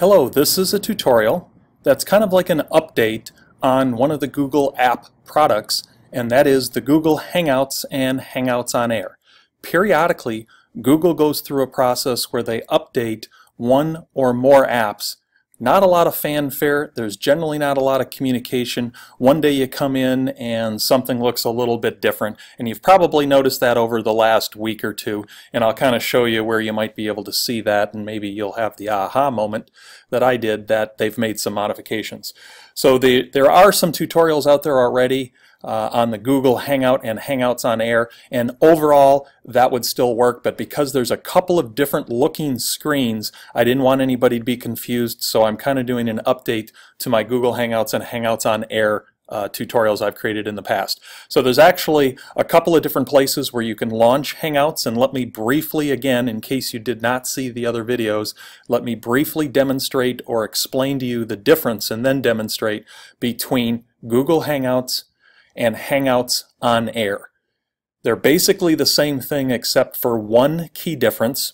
Hello, this is a tutorial that's kind of like an update on one of the Google app products, and that is the Google Hangouts and Hangouts on Air. Periodically, Google goes through a process where they update one or more apps. Not a lot of fanfare, there's generally not a lot of communication. One day you come in and something looks a little bit different, and you've probably noticed that over the last week or two, and I'll kind of show you where you might be able to see that, and maybe you'll have the aha moment that I did, that they've made some modifications. So there are some tutorials out there already on the Google Hangout and Hangouts on Air, and overall that would still work, but because there's a couple of different looking screens, I didn't want anybody to be confused, so I'm kind of doing an update to my Google Hangouts and Hangouts on Air tutorials I've created in the past. So there's actually a couple of different places where you can launch Hangouts, and let me briefly, again, in case you did not see the other videos, let me briefly demonstrate or explain to you the difference and then demonstrate between Google Hangouts and Hangouts on Air. They're basically the same thing except for one key difference.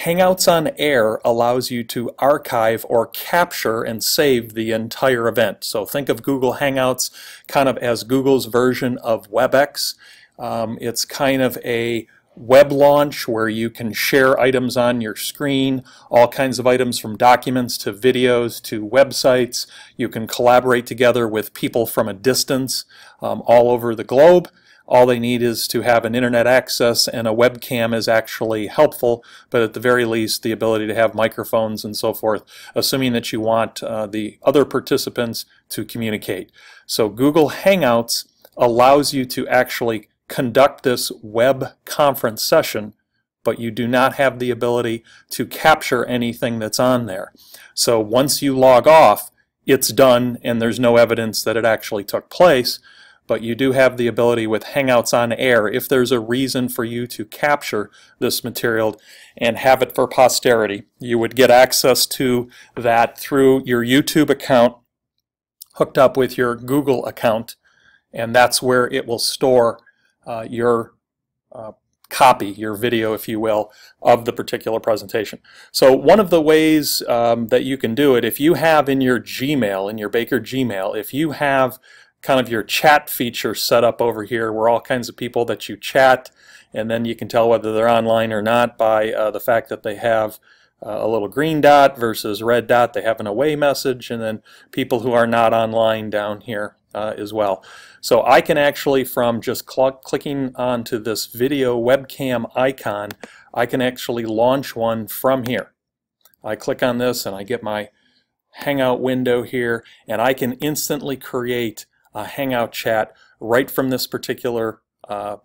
Hangouts on Air allows you to archive or capture and save the entire event. So think of Google Hangouts kind of as Google's version of WebEx. It's kind of a web launch where you can share items on your screen, all kinds of items from documents to videos to websites. You can collaborate together with people from a distance all over the globe. All they need is to have an internet access, and a webcam is actually helpful, but at the very least the ability to have microphones and so forth, assuming that you want the other participants to communicate. So Google Hangouts allows you to actually conduct this web conference session, but you do not have the ability to capture anything that's on there. So once you log off, it's done, and there's no evidence that it actually took place, but you do have the ability with Hangouts on Air, if there's a reason for you to capture this material and have it for posterity, you would get access to that through your YouTube account hooked up with your Google account, and that's where it will store your copy, your video, if you will, of the particular presentation. So one of the ways that you can do it, if you have in your Gmail, in your Baker Gmail, if you have kind of your chat feature set up over here where all kinds of people that you chat, and then you can tell whether they're online or not by the fact that they have a little green dot versus red dot, they have an away message, and then people who are not online down here as well. So I can actually, from just clicking onto this video webcam icon, I can actually launch one from here. I click on this and I get my Hangout window here, and I can instantly create a Hangout chat right from this particular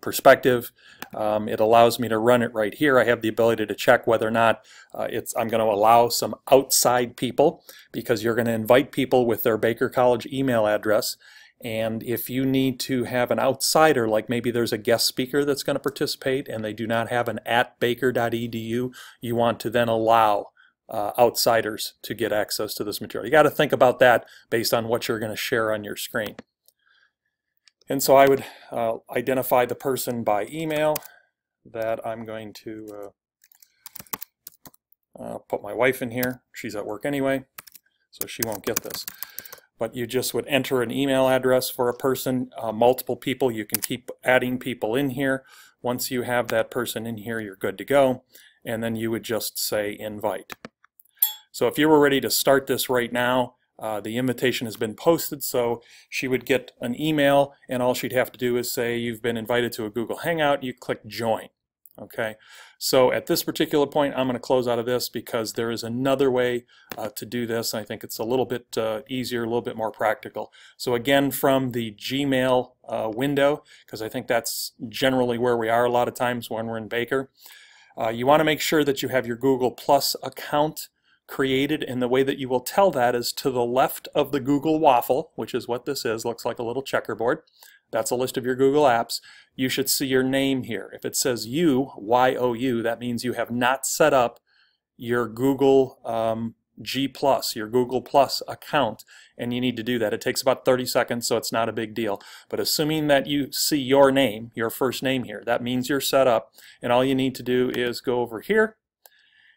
perspective. It allows me to run it right here. I have the ability to check whether or not I'm going to allow some outside people, because you're going to invite people with their Baker College email address. And if you need to have an outsider, like maybe there's a guest speaker that's going to participate and they do not have an @baker.edu, you want to then allow outsiders to get access to this material. You got to think about that based on what you're going to share on your screen. And so I would identify the person by email that I'm going to put my wife in here. She's at work anyway, so she won't get this. But you just would enter an email address for a person, multiple people. You can keep adding people in here. Once you have that person in here, you're good to go. And then you would just say invite. So if you were ready to start this right now, the invitation has been posted, so she would get an email, and all she'd have to do is say, you've been invited to a Google Hangout, you click join. Okay, so at this particular point, I'm going to close out of this because there is another way to do this. I think it's a little bit easier, a little bit more practical. So again, from the Gmail window, because I think that's generally where we are a lot of times when we're in Baker, you want to make sure that you have your Google Plus account created, and the way that you will tell that is to the left of the Google waffle, which is what this is, looks like a little checkerboard. That's a list of your Google apps. You should see your name here. If it says you, Y-O-U, that means you have not set up your Google your Google Plus account, and you need to do that. It takes about 30 seconds, so it's not a big deal. But assuming that you see your name, your first name here, that means you're set up, and all you need to do is go over here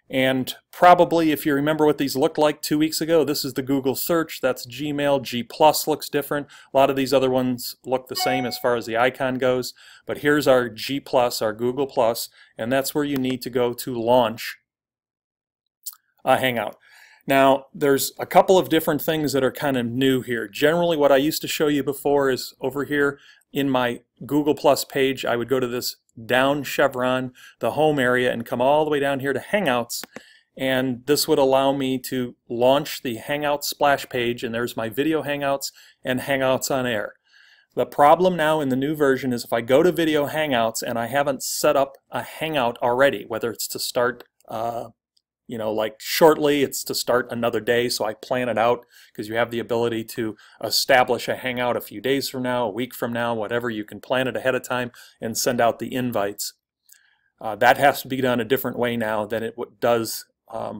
And probably, if you remember what these looked like 2 weeks ago, this is the Google search, that's Gmail. G+ looks different. A lot of these other ones look the same as far as the icon goes. But here's our G+, our Google+, and that's where you need to go to launch a Hangout. Now, there's a couple of different things that are kind of new here. Generally, what I used to show you before is over here in my Google Plus page, I would go to this down chevron, the home area, and come all the way down here to Hangouts. And this would allow me to launch the Hangouts splash page, and there's my Video Hangouts and Hangouts on Air. The problem now in the new version is if I go to Video Hangouts and I haven't set up a Hangout already, whether it's to start like shortly, it's to start another day, so I plan it out, because you have the ability to establish a Hangout a few days from now, a week from now, whatever. You can plan it ahead of time and send out the invites. That has to be done a different way now than it does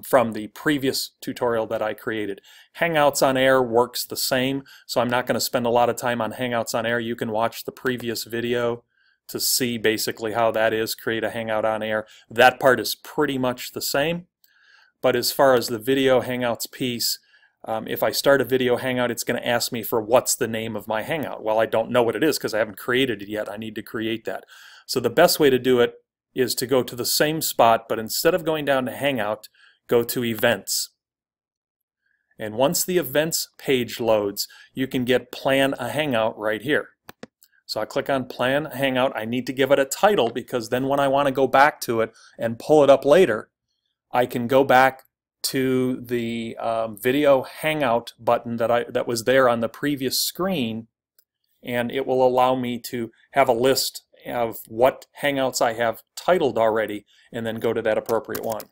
from the previous tutorial that I created. Hangouts on Air works the same, so I'm not going to spend a lot of time on Hangouts on Air. You can watch the previous video to see basically how that is, create a Hangout on Air. That part is pretty much the same. But as far as the Video Hangouts piece, if I start a video Hangout, it's going to ask me for what's the name of my Hangout. Well, I don't know what it is because I haven't created it yet. I need to create that. So the best way to do it is to go to the same spot, but instead of going down to Hangout, go to Events. And once the Events page loads, you can get Plan a Hangout right here. So I click on Plan a Hangout. I need to give it a title, because then when I want to go back to it and pull it up later, I can go back to the Video Hangout button that was there on the previous screen, and it will allow me to have a list of what Hangouts I have titled already, and then go to that appropriate one.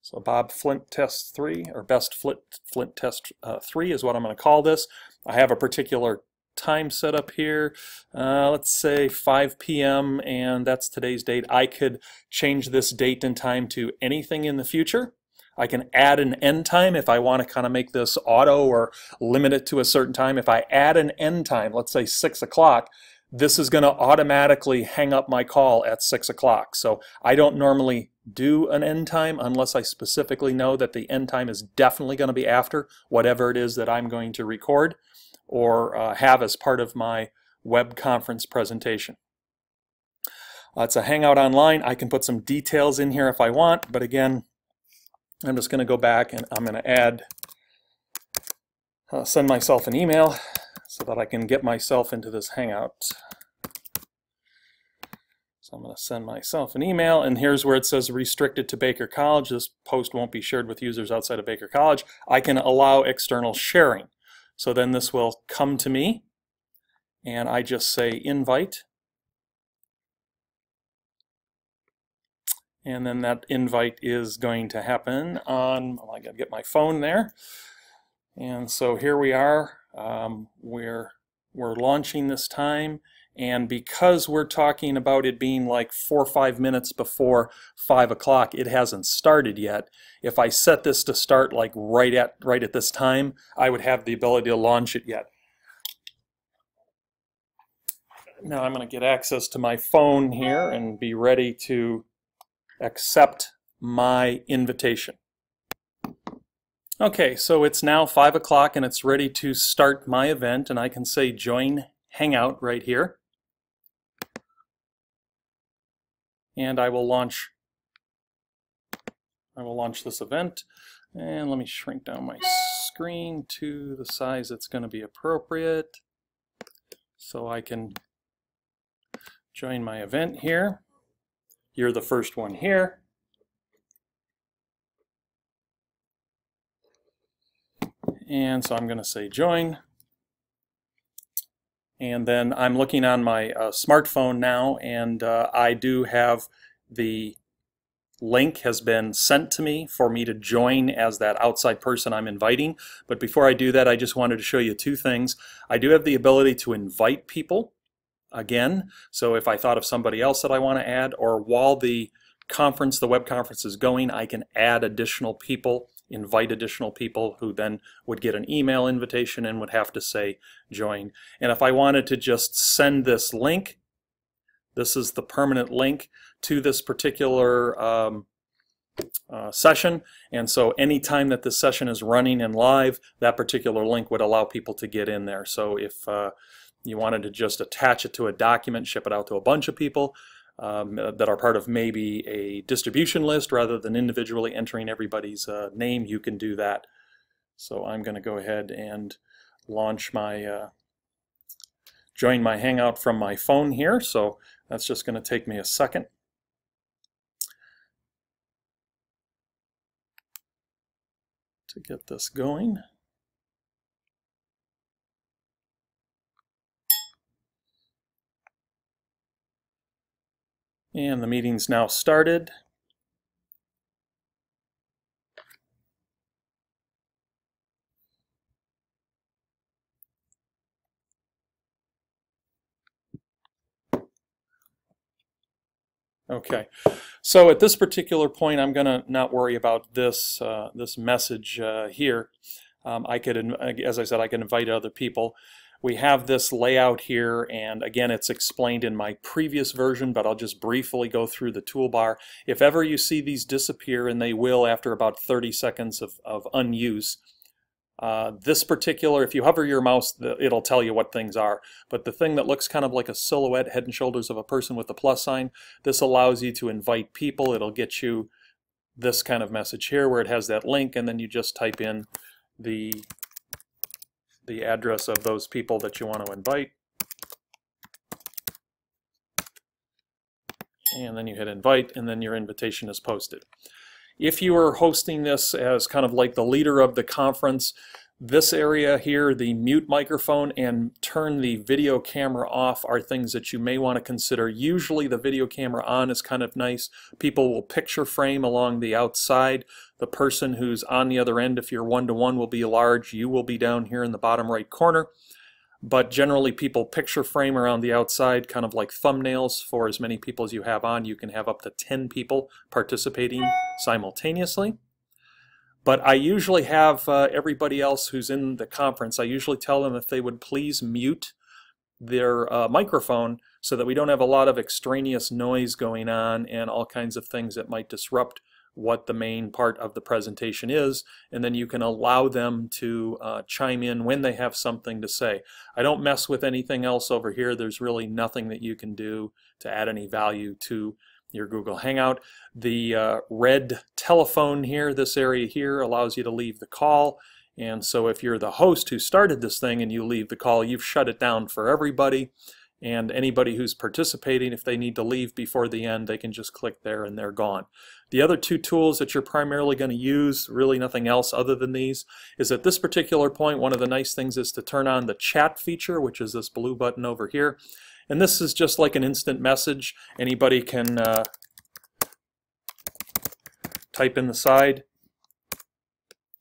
So Bob Flint Test 3, or Best Flint Test 3 is what I'm going to call this. I have a particular time set up here, let's say 5 p.m. and that's today's date. I could change this date and time to anything in the future. I can add an end time if I want to kind of make this auto or limit it to a certain time. If I add an end time, let's say 6 o'clock, this is going to automatically hang up my call at 6 o'clock. So I don't normally do an end time unless I specifically know that the end time is definitely going to be after whatever it is that I'm going to record or have as part of my web conference presentation. It's a Hangout online. I can put some details in here if I want, but again, I'm just going to go back and I'm going to send myself an email so that I can get myself into this Hangout. So I'm going to send myself an email, and here's where it says restricted to Baker College. This post won't be shared with users outside of Baker College. I can allow external sharing. So then this will come to me, and I just say invite. And then that invite is going to happen on, well, I gotta get my phone there. And so here we are, we're launching this time, and because we're talking about it being like 4 or 5 minutes before 5 o'clock, it hasn't started yet. If I set this to start like right at this time, I would have the ability to launch it yet. Now I'm going to get access to my phone here and be ready to accept my invitation. Okay, so it's now 5 o'clock and it's ready to start my event, and I can say join Hangout right here. And I will launch this event. And let me shrink down my screen to the size that's going to be appropriate, so I can join my event here. You're the first one here. And so I'm going to say join. And then I'm looking on my smartphone now, and I do have the link has been sent to me for me to join as that outside person I'm inviting. But before I do that, I just wanted to show you two things. I do have the ability to invite people again. So if I thought of somebody else that I want to add, or while the web conference is going, I can add additional people, invite additional people who then would get an email invitation and would have to say join. And if I wanted to just send this link, This is the permanent link to this particular session, and so anytime that this session is running and live, that particular link would allow people to get in there. So if you wanted to just attach it to a document, ship it out to a bunch of people that are part of maybe a distribution list, rather than individually entering everybody's name, you can do that. So I'm going to go ahead and launch my join my Hangout from my phone here, so that's just going to take me a second. To get this going. And the meeting's now started. Okay, so at this particular point, I'm going to not worry about this this message here. I could, as I said, I can invite other people. We have this layout here, and again, it's explained in my previous version, but I'll just briefly go through the toolbar. If ever you see these disappear, and they will after about 30 seconds of unuse, this particular, if you hover your mouse, it'll tell you what things are. But the thing that looks kind of like a silhouette, head and shoulders of a person with a plus sign, this allows you to invite people. It'll get you this kind of message here where it has that link, and then you just type in the address of those people that you want to invite. And then you hit invite, and then your invitation is posted. If you are hosting this as kind of like the leader of the conference, this area here, the mute microphone and turn the video camera off are things that you may want to consider. Usually the video camera on is kind of nice. People will picture frame along the outside. The person who's on the other end, if you're one-to-one, will be large. You will be down here in the bottom right corner. But generally people picture frame around the outside, kind of like thumbnails. For as many people as you have on, you can have up to 10 people participating simultaneously. But I usually have everybody else who's in the conference, I usually tell them if they would please mute their microphone so that we don't have a lot of extraneous noise going on and all kinds of things that might disrupt what the main part of the presentation is, and then you can allow them to chime in when they have something to say. I don't mess with anything else over here. There's really nothing that you can do to add any value to your Google Hangout. The red telephone here, this area here, allows you to leave the call, and so if you're the host who started this thing and you leave the call, you've shut it down for everybody, and anybody who's participating, if they need to leave before the end, they can just click there and they're gone. The other two tools that you're primarily going to use, really nothing else other than these, is at this particular point, one of the nice things is to turn on the chat feature, which is this blue button over here. And this is just like an instant message. Anybody can type in the side,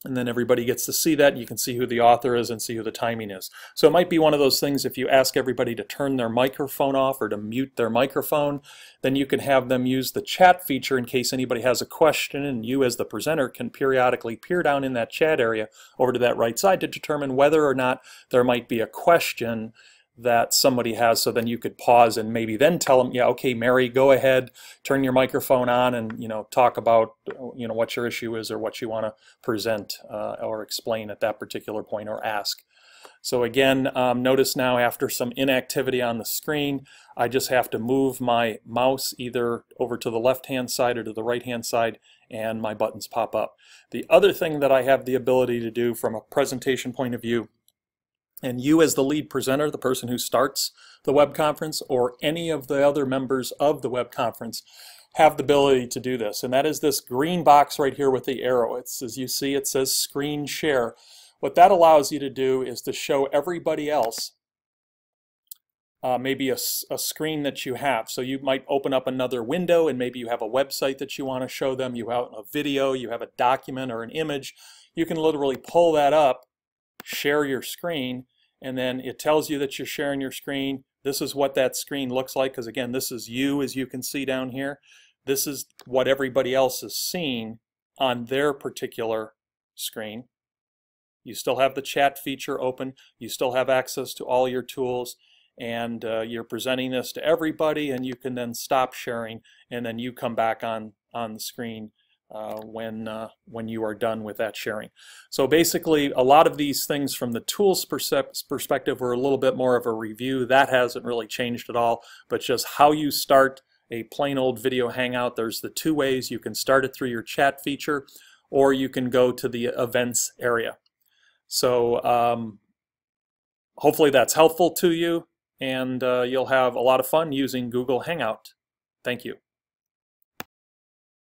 and then everybody gets to see that. You can see who the author is and see who the timing is. So it might be one of those things, if you ask everybody to turn their microphone off or to mute their microphone, then you can have them use the chat feature in case anybody has a question, and you as the presenter can periodically peer down in that chat area over to that right side to determine whether or not there might be a question that somebody has, so then you could pause and maybe then tell them, yeah, okay, Mary, go ahead, turn your microphone on and, you know, talk about, you know, what your issue is or what you want to present or explain at that particular point or ask. So again, notice now after some inactivity on the screen, I just have to move my mouse either over to the left-hand side or to the right-hand side, and my buttons pop up. The other thing that I have the ability to do from a presentation point of view, and you as the lead presenter, the person who starts the web conference, or any of the other members of the web conference, have the ability to do this. And that is this green box right here with the arrow. It's, as you see, it says screen share. What that allows you to do is to show everybody else maybe a screen that you have. So you might open up another window, and maybe you have a website that you want to show them, you have a video, you have a document or an image. You can literally pull that up, share your screen, and then it tells you that you're sharing your screen. This is what that screen looks like, because again, this is you, as you can see down here. This is what everybody else is seeing on their particular screen. You still have the chat feature open. You still have access to all your tools. and you're presenting this to everybody, and you can then stop sharing, and then you come back on the screen when you are done with that sharing. So basically, a lot of these things from the tools perspective were a little bit more of a review. That hasn't really changed at all, but just how you start a plain old video hangout. There's the two ways. You can start it through your chat feature, or you can go to the events area. So hopefully that's helpful to you, and you'll have a lot of fun using Google Hangout. Thank you.